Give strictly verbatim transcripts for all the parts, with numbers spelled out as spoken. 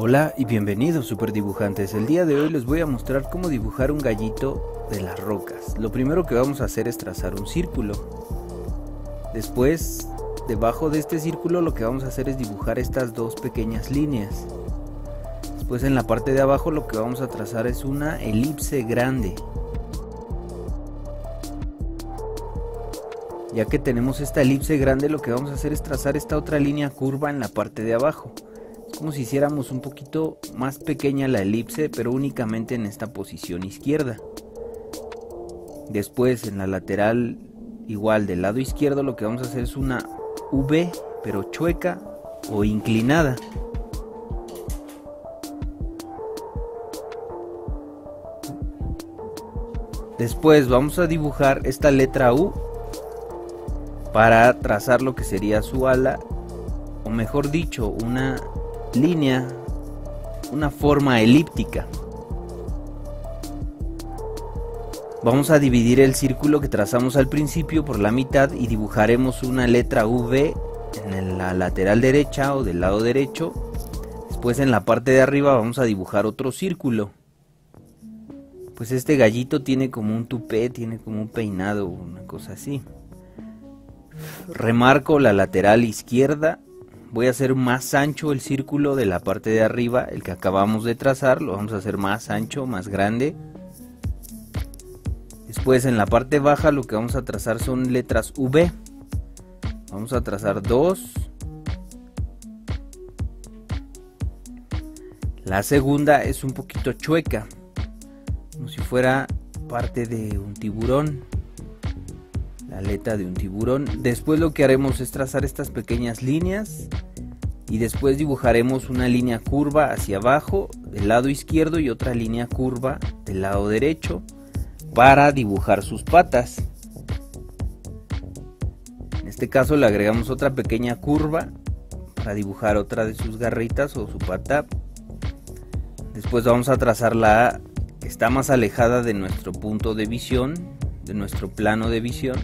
Hola y bienvenidos superdibujantes. El día de hoy les voy a mostrar cómo dibujar un gallito de las rocas. Lo primero que vamos a hacer es trazar un círculo. Después, debajo de este círculo lo que vamos a hacer es dibujar estas dos pequeñas líneas. Después en la parte de abajo lo que vamos a trazar es una elipse grande. Ya que tenemos esta elipse grande, lo que vamos a hacer es trazar esta otra línea curva en la parte de abajo. Como si hiciéramos un poquito más pequeña la elipse, pero únicamente en esta posición izquierda. Después en la lateral, igual del lado izquierdo, lo que vamos a hacer es una V, pero chueca o inclinada. Después vamos a dibujar esta letra U para trazar lo que sería su ala, o mejor dicho, una línea, una forma elíptica. Vamos a dividir el círculo que trazamos al principio por la mitad y dibujaremos una letra V en la lateral derecha o del lado derecho. Después en la parte de arriba vamos a dibujar otro círculo. Pues este gallito tiene como un tupé, tiene como un peinado, una cosa así. Remarco la lateral izquierda. Voy a hacer más ancho el círculo de la parte de arriba, el que acabamos de trazar, lo vamos a hacer más ancho, más grande. Después en la parte baja lo que vamos a trazar son letras V. Vamos a trazar dos. La segunda es un poquito chueca, como si fuera parte de un tiburón. La aleta de un tiburón. Después lo que haremos es trazar estas pequeñas líneas y después dibujaremos una línea curva hacia abajo del lado izquierdo y otra línea curva del lado derecho para dibujar sus patas. En este caso le agregamos otra pequeña curva para dibujar otra de sus garritas o su pata. Después vamos a trazar la A, que está más alejada de nuestro punto de visión, de nuestro plano de visión.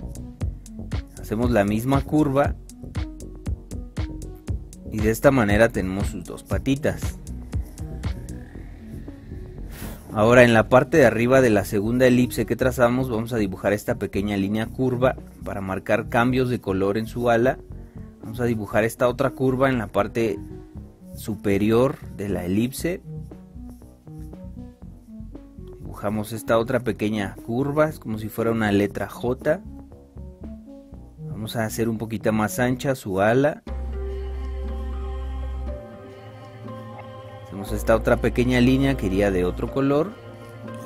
Hacemos la misma curva y de esta manera tenemos sus dos patitas. Ahora en la parte de arriba de la segunda elipse que trazamos vamos a dibujar esta pequeña línea curva para marcar cambios de color en su ala. Vamos a dibujar esta otra curva en la parte superior de la elipse. Dibujamos esta otra pequeña curva, es como si fuera una letra J. Vamos a hacer un poquito más ancha su ala. Hacemos esta otra pequeña línea que iría de otro color.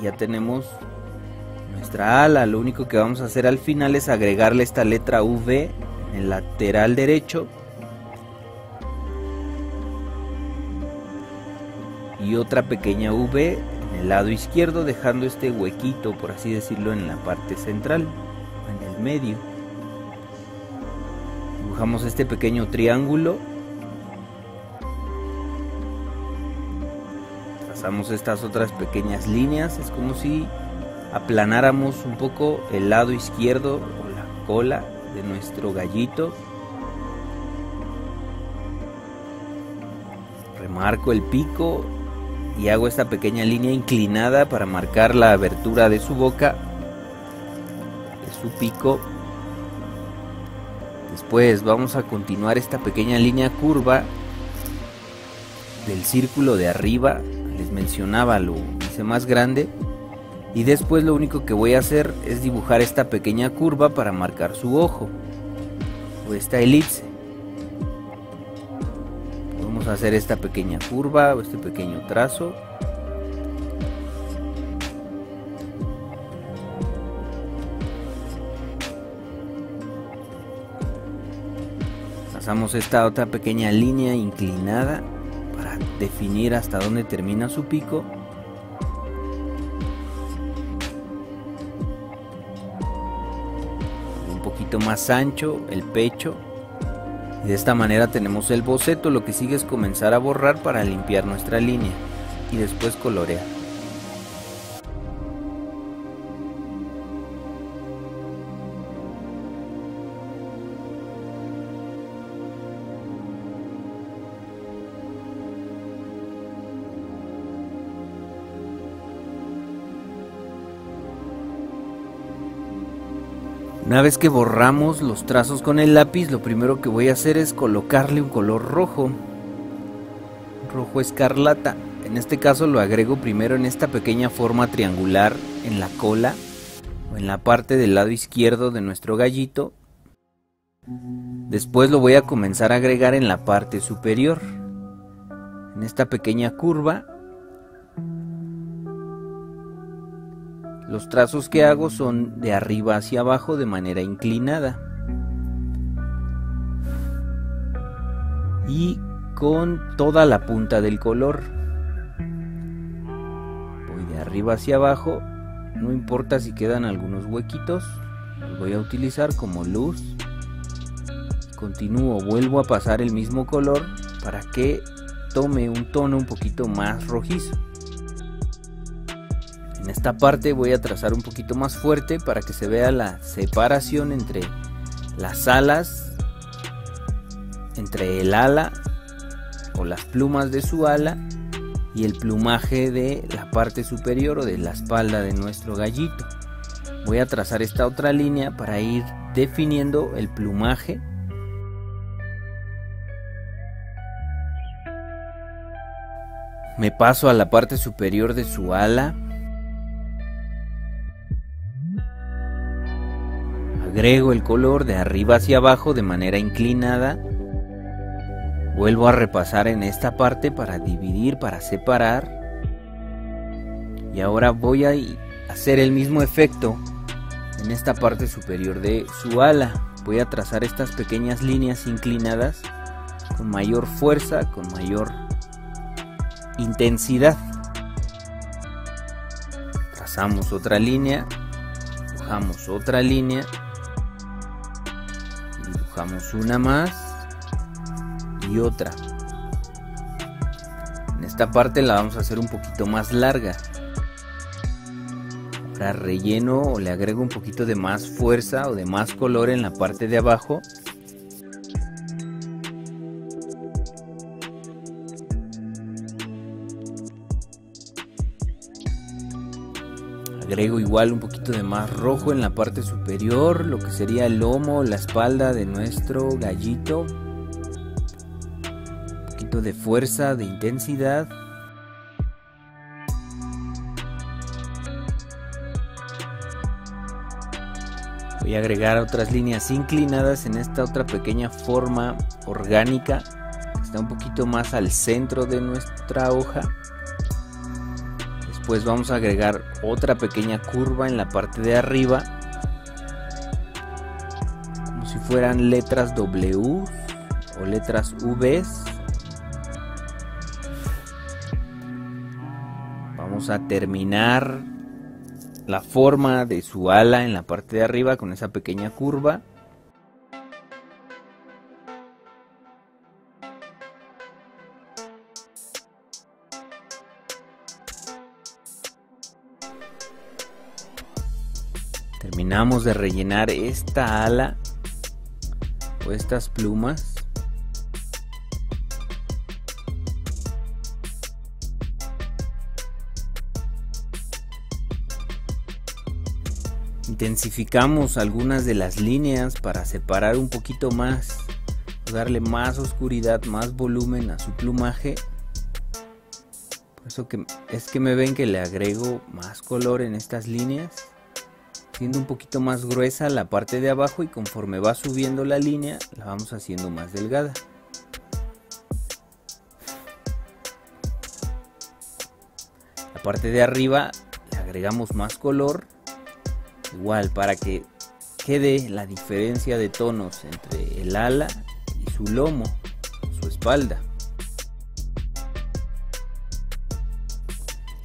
Y ya tenemos nuestra ala. Lo único que vamos a hacer al final es agregarle esta letra V en el lateral derecho. Y otra pequeña V en el lado izquierdo, dejando este huequito, por así decirlo, en la parte central, en el medio. Dibujamos este pequeño triángulo, trazamos estas otras pequeñas líneas, es como si aplanáramos un poco el lado izquierdo o la cola de nuestro gallito. Remarco el pico y hago esta pequeña línea inclinada para marcar la abertura de su boca, de su pico. Después vamos a continuar esta pequeña línea curva del círculo de arriba, les mencionaba, lo hice más grande. Y después lo único que voy a hacer es dibujar esta pequeña curva para marcar su ojo, o esta elipse. Hacer esta pequeña curva o este pequeño trazo. Trazamos esta otra pequeña línea inclinada para definir hasta dónde termina su pico. Un poquito más ancho el pecho. De esta manera tenemos el boceto. Lo que sigue es comenzar a borrar para limpiar nuestra línea y después colorear. Una vez que borramos los trazos con el lápiz, lo primero que voy a hacer es colocarle un color rojo, rojo escarlata. En este caso lo agrego primero en esta pequeña forma triangular en la cola o en la parte del lado izquierdo de nuestro gallito. Después lo voy a comenzar a agregar en la parte superior, en esta pequeña curva. Los trazos que hago son de arriba hacia abajo de manera inclinada. Y con toda la punta del color. Voy de arriba hacia abajo, no importa si quedan algunos huequitos, los voy a utilizar como luz. Continúo, vuelvo a pasar el mismo color para que tome un tono un poquito más rojizo. En esta parte voy a trazar un poquito más fuerte para que se vea la separación entre las alas, entre el ala o las plumas de su ala y el plumaje de la parte superior o de la espalda de nuestro gallito. Voy a trazar esta otra línea para ir definiendo el plumaje. Me paso a la parte superior de su ala. Agrego el color de arriba hacia abajo de manera inclinada. Vuelvo a repasar en esta parte para dividir, para separar. Y ahora voy a hacer el mismo efecto en esta parte superior de su ala. Voy a trazar estas pequeñas líneas inclinadas con mayor fuerza, con mayor intensidad. Trazamos otra línea, dibujamos otra línea. Dibujamos una más y otra. En esta parte la vamos a hacer un poquito más larga. Ahora relleno o le agrego un poquito de más fuerza o de más color en la parte de abajo. Agrego igual un poquito de más rojo en la parte superior, lo que sería el lomo, la espalda de nuestro gallito. Un poquito de fuerza, de intensidad. Voy a agregar otras líneas inclinadas en esta otra pequeña forma orgánica, que está un poquito más al centro de nuestra hoja. Pues vamos a agregar otra pequeña curva en la parte de arriba, como si fueran letras W o letras V. Vamos a terminar la forma de su ala en la parte de arriba con esa pequeña curva. Terminamos de rellenar esta ala o estas plumas. Intensificamos algunas de las líneas para separar un poquito más, darle más oscuridad, más volumen a su plumaje. Por eso que es que me ven que le agrego más color en estas líneas, haciendo un poquito más gruesa la parte de abajo, y conforme va subiendo la línea la vamos haciendo más delgada. La parte de arriba le agregamos más color, igual para que quede la diferencia de tonos entre el ala y su lomo, su espalda.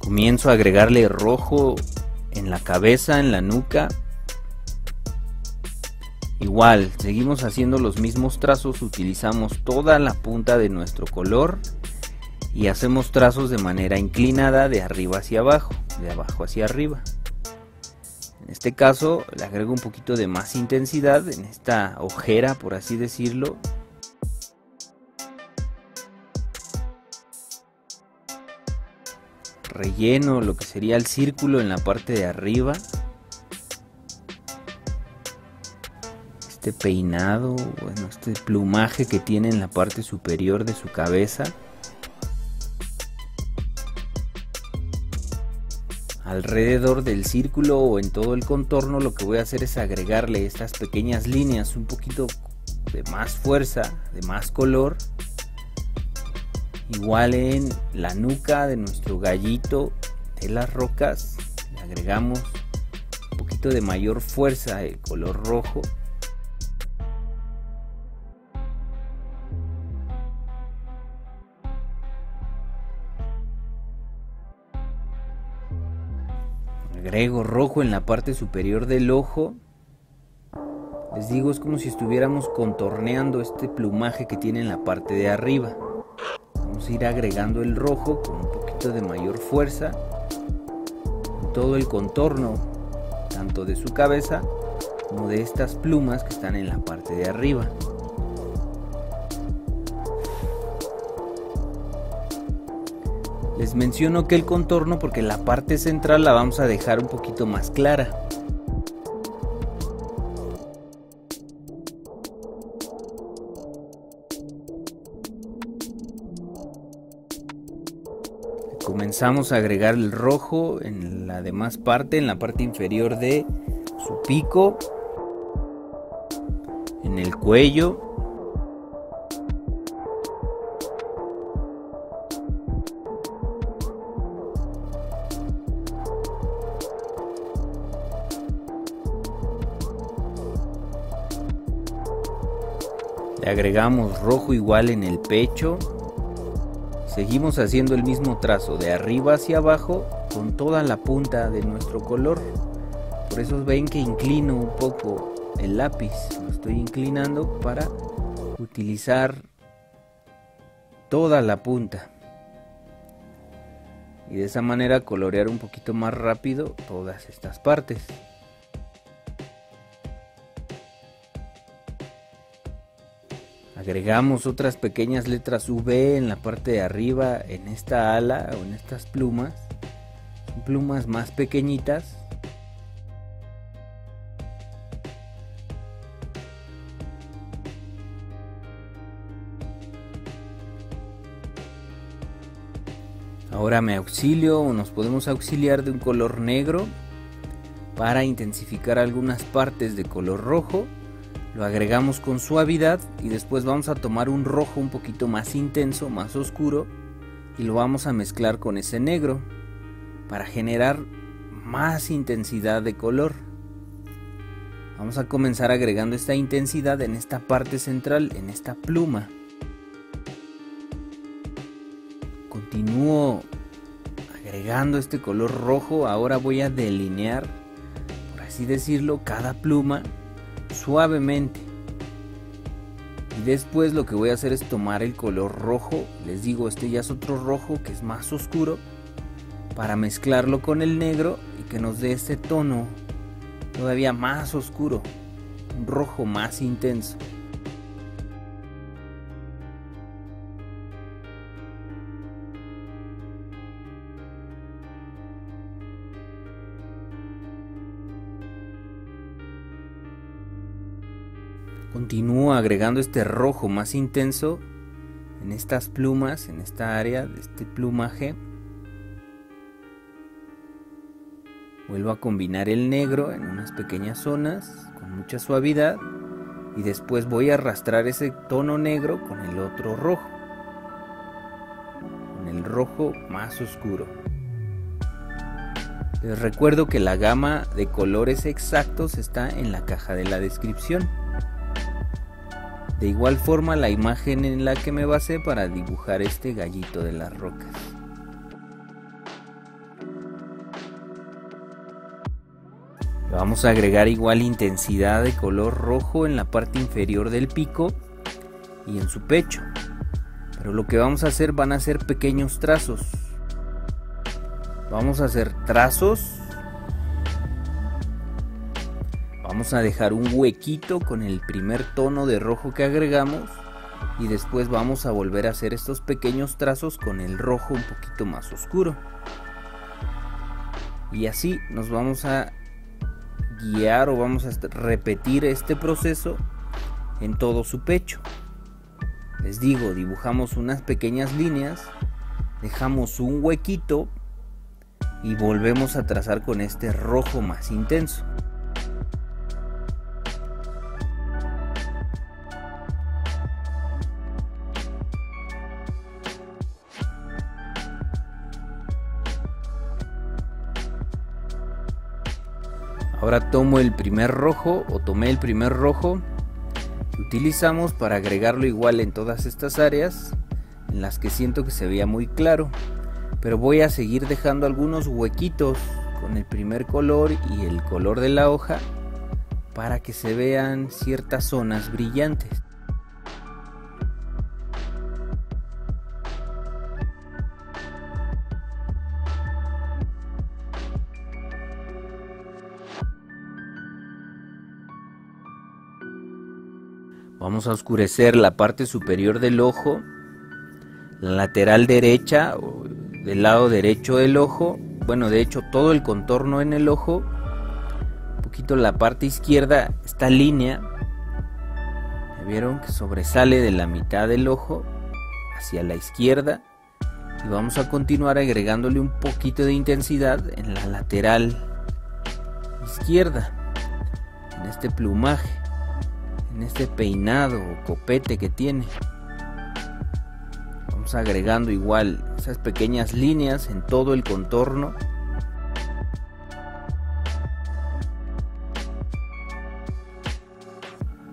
Comienzo a agregarle rojo en la cabeza, en la nuca. Igual, seguimos haciendo los mismos trazos, utilizamos toda la punta de nuestro color y hacemos trazos de manera inclinada de arriba hacia abajo, de abajo hacia arriba. En este caso le agrego un poquito de más intensidad en esta ojera, por así decirlo. Relleno lo que sería el círculo en la parte de arriba. este peinado, bueno, este plumaje que tiene en la parte superior de su cabeza. Alrededor del círculo o en todo el contorno, lo que voy a hacer es agregarle estas pequeñas líneas, un poquito de más fuerza, de más color. Igual en la nuca de nuestro gallito de las rocas, le agregamos un poquito de mayor fuerza, el color rojo. Agrego rojo en la parte superior del ojo. Les digo, es como si estuviéramos contorneando este plumaje que tiene en la parte de arriba. Vamos a ir agregando el rojo con un poquito de mayor fuerza en todo el contorno, tanto de su cabeza como de estas plumas que están en la parte de arriba. Les menciono que el contorno porque la parte central la vamos a dejar un poquito más clara. Comenzamos a agregar el rojo en la demás parte, en la parte inferior de su pico, en el cuello. Le agregamos rojo igual en el pecho. Seguimos haciendo el mismo trazo de arriba hacia abajo con toda la punta de nuestro color. Por eso ven que inclino un poco el lápiz. Lo estoy inclinando para utilizar toda la punta. Y de esa manera colorear un poquito más rápido todas estas partes. Agregamos otras pequeñas letras V en la parte de arriba, en esta ala o en estas plumas. Son plumas más pequeñitas. Ahora me auxilio o nos podemos auxiliar de un color negro para intensificar algunas partes de color rojo. Lo agregamos con suavidad y después vamos a tomar un rojo un poquito más intenso, más oscuro, y lo vamos a mezclar con ese negro para generar más intensidad de color. Vamos a comenzar agregando esta intensidad en esta parte central, en esta pluma. Continúo agregando este color rojo. Ahora voy a delinear, por así decirlo, cada pluma suavemente, y después lo que voy a hacer es tomar el color rojo. Les digo, este ya es otro rojo que es más oscuro, para mezclarlo con el negro y que nos dé este tono todavía más oscuro, un rojo más intenso. Continúo agregando este rojo más intenso en estas plumas, en esta área de este plumaje. Vuelvo a combinar el negro en unas pequeñas zonas con mucha suavidad y después voy a arrastrar ese tono negro con el otro rojo, con el rojo más oscuro. Les recuerdo que la gama de colores exactos está en la caja de la descripción. De igual forma, la imagen en la que me basé para dibujar este gallito de las rocas. Le vamos a agregar igual intensidad de color rojo en la parte inferior del pico y en su pecho. Pero lo que vamos a hacer van a ser pequeños trazos. Vamos a hacer trazos. Vamos a dejar un huequito con el primer tono de rojo que agregamos y después vamos a volver a hacer estos pequeños trazos con el rojo un poquito más oscuro. Y así nos vamos a guiar o vamos a repetir este proceso en todo su pecho. Les digo, dibujamos unas pequeñas líneas, dejamos un huequito y volvemos a trazar con este rojo más intenso. Ahora tomo el primer rojo o tomé el primer rojo que utilizamos para agregarlo igual en todas estas áreas en las que siento que se veía muy claro, pero voy a seguir dejando algunos huequitos con el primer color y el color de la hoja para que se vean ciertas zonas brillantes. Vamos a oscurecer la parte superior del ojo, la lateral derecha, del lado derecho del ojo, bueno, de hecho todo el contorno en el ojo, un poquito la parte izquierda, esta línea, ¿vieron? Que sobresale de la mitad del ojo hacia la izquierda, y vamos a continuar agregándole un poquito de intensidad en la lateral izquierda, en este plumaje, en este peinado o copete que tiene. Vamos agregando igual esas pequeñas líneas en todo el contorno.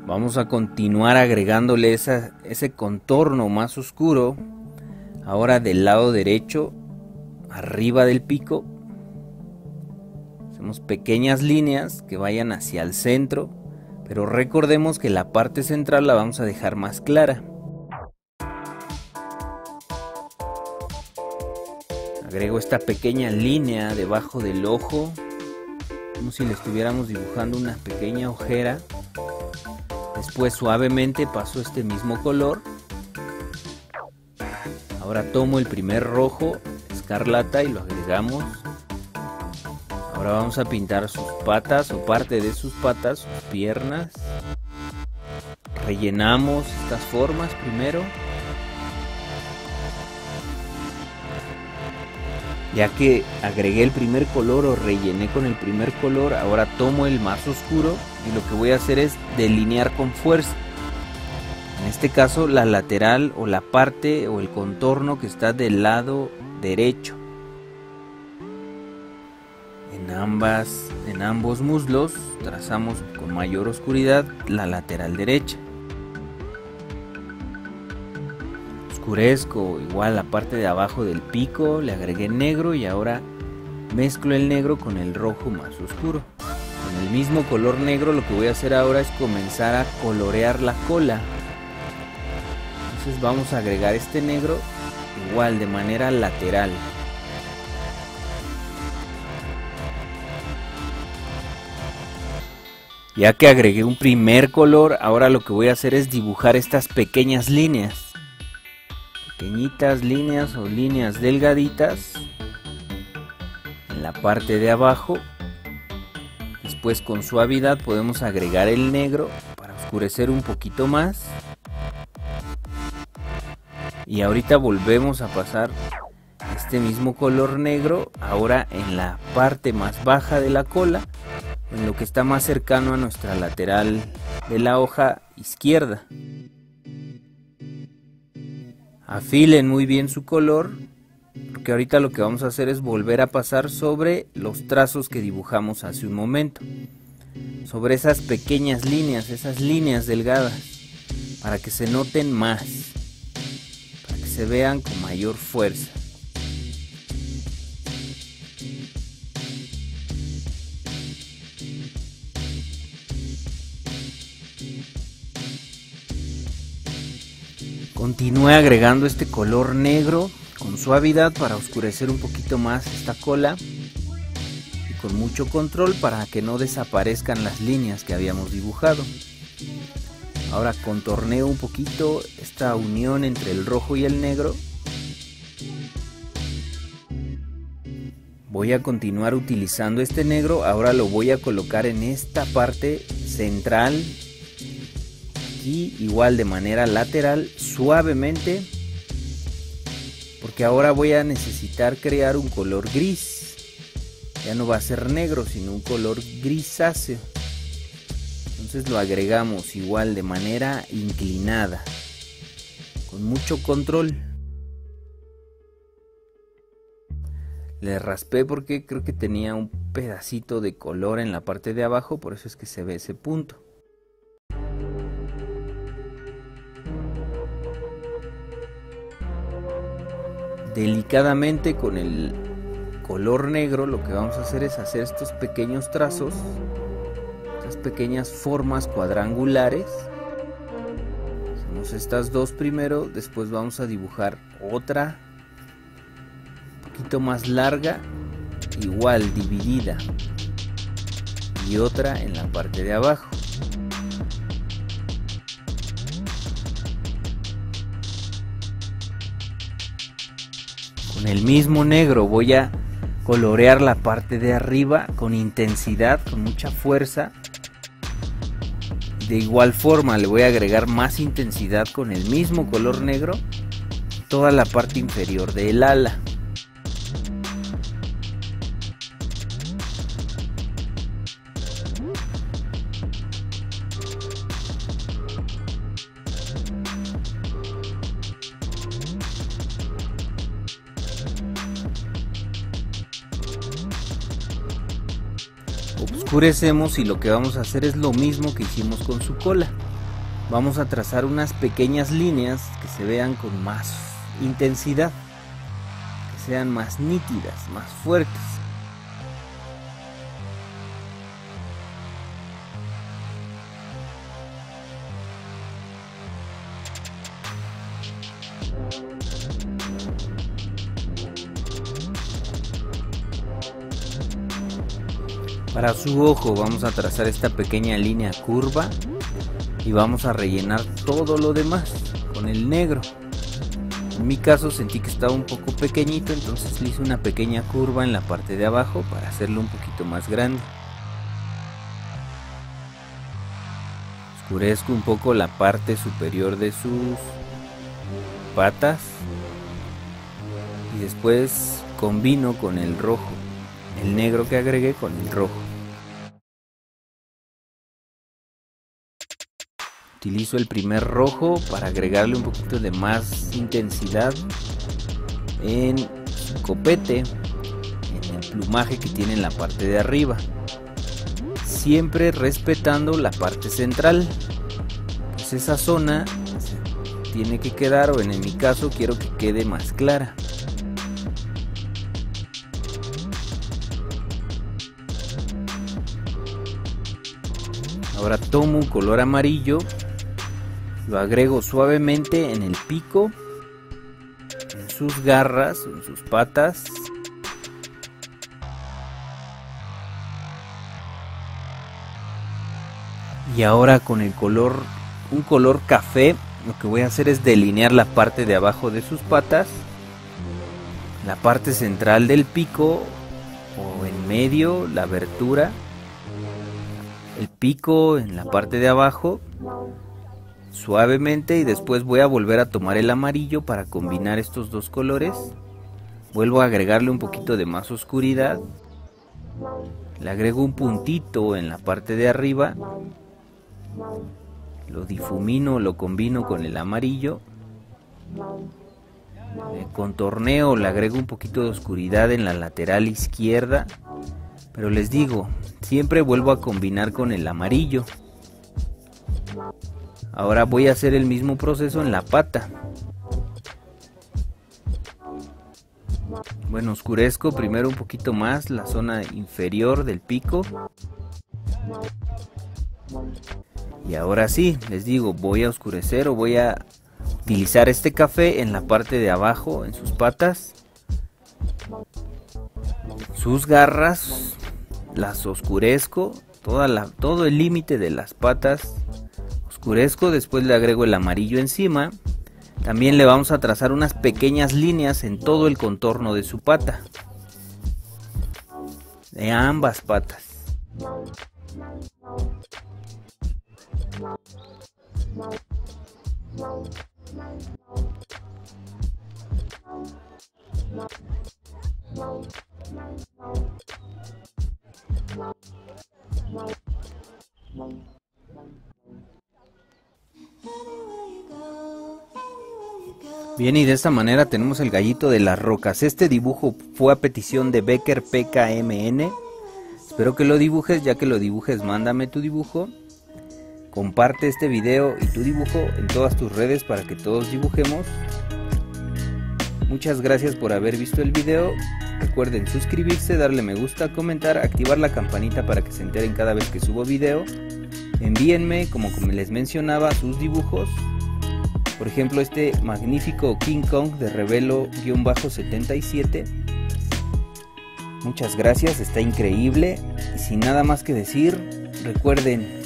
Vamos a continuar agregándole esa, ese contorno más oscuro, ahora del lado derecho, arriba del pico. Hacemos pequeñas líneas que vayan hacia el centro, pero recordemos que la parte central la vamos a dejar más clara. Agrego esta pequeña línea debajo del ojo, como si le estuviéramos dibujando una pequeña ojera. Después suavemente paso este mismo color. Ahora tomo el primer rojo, escarlata, y lo agregamos. Ahora vamos a pintar sus patas o parte de sus patas, sus piernas. Rellenamos estas formas primero, ya que agregué el primer color o rellené con el primer color. Ahora tomo el más oscuro y lo que voy a hacer es delinear con fuerza, en este caso la lateral o la parte o el contorno que está del lado derecho. En, ambas, en ambos muslos trazamos con mayor oscuridad la lateral derecha. Oscurezco igual la parte de abajo del pico, le agregué negro y ahora mezclo el negro con el rojo más oscuro. Con el mismo color negro lo que voy a hacer ahora es comenzar a colorear la cola. Entonces vamos a agregar este negro igual de manera lateral. Ya que agregué un primer color, ahora lo que voy a hacer es dibujar estas pequeñas líneas. Pequeñitas líneas o líneas delgaditas en la parte de abajo. Después con suavidad podemos agregar el negro para oscurecer un poquito más. Y ahorita volvemos a pasar este mismo color negro, ahora en la parte más baja de la cola, en lo que está más cercano a nuestra lateral de la hoja izquierda. Afilen muy bien su color, porque ahorita lo que vamos a hacer es volver a pasar sobre los trazos que dibujamos hace un momento, sobre esas pequeñas líneas, esas líneas delgadas, para que se noten más, para que se vean con mayor fuerza. Continúe agregando este color negro con suavidad para oscurecer un poquito más esta cola y con mucho control para que no desaparezcan las líneas que habíamos dibujado. Ahora contorneo un poquito esta unión entre el rojo y el negro. Voy a continuar utilizando este negro, ahora lo voy a colocar en esta parte central aquí igual de manera lateral suavemente, porque ahora voy a necesitar crear un color gris. Ya no va a ser negro, sino un color grisáceo. Entonces lo agregamos igual de manera inclinada, con mucho control. Le raspé porque creo que tenía un pedacito de color en la parte de abajo, por eso es que se ve ese punto. Delicadamente con el color negro lo que vamos a hacer es hacer estos pequeños trazos, estas pequeñas formas cuadrangulares. Hacemos estas dos primero, después vamos a dibujar otra más larga, igual dividida, y otra en la parte de abajo. Con el mismo negro voy a colorear la parte de arriba con intensidad, con mucha fuerza. De igual forma le voy a agregar más intensidad con el mismo color negro toda la parte inferior del ala. Oscurecemos y lo que vamos a hacer es lo mismo que hicimos con su cola. Vamos a trazar unas pequeñas líneas que se vean con más intensidad, que sean más nítidas, más fuertes. Para su ojo vamos a trazar esta pequeña línea curva y vamos a rellenar todo lo demás con el negro. En mi caso sentí que estaba un poco pequeñito, entonces le hice una pequeña curva en la parte de abajo para hacerlo un poquito más grande. Oscurezco un poco la parte superior de sus patas y después combino con el rojo. El negro que agregué con el rojo. Utilizo el primer rojo para agregarle un poquito de más intensidad en su copete, en el plumaje que tiene en la parte de arriba, siempre respetando la parte central, pues esa zona tiene que quedar, o en mi caso quiero que quede más clara. Ahora tomo un color amarillo, lo agrego suavemente en el pico, en sus garras, en sus patas. Y ahora con el color, un color café, lo que voy a hacer es delinear la parte de abajo de sus patas, la parte central del pico o en medio, la abertura. El pico en la parte de abajo suavemente, y después voy a volver a tomar el amarillo para combinar estos dos colores. Vuelvo a agregarle un poquito de más oscuridad, le agrego un puntito en la parte de arriba, lo difumino, lo combino con el amarillo, le contorneo, le agrego un poquito de oscuridad en la lateral izquierda. Pero les digo, siempre vuelvo a combinar con el amarillo. Ahora voy a hacer el mismo proceso en la pata. Bueno, oscurezco primero un poquito más la zona inferior del pico. Y ahora sí, les digo, voy a oscurecer o voy a utilizar este café en la parte de abajo, en sus patas, sus garras. Las oscurezco, toda la, todo el límite de las patas oscurezco, después le agrego el amarillo encima. También le vamos a trazar unas pequeñas líneas en todo el contorno de su pata, de ambas patas. Bien, y de esta manera tenemos el gallito de las rocas. Este dibujo fue a petición de Becker P K M N. Espero que lo dibujes, ya que lo dibujes mándame tu dibujo. Comparte este video y tu dibujo en todas tus redes para que todos dibujemos. Muchas gracias por haber visto el video. Recuerden suscribirse, darle me gusta, comentar, activar la campanita para que se enteren cada vez que subo video. Envíenme, como les mencionaba, sus dibujos. Por ejemplo, este magnífico King Kong de Revelo con bajo setenta y siete. Muchas gracias, está increíble. Y sin nada más que decir, recuerden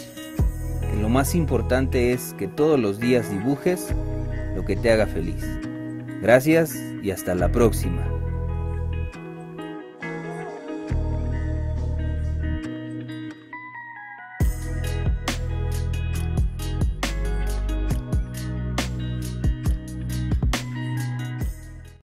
que lo más importante es que todos los días dibujes lo que te haga feliz. Gracias y hasta la próxima.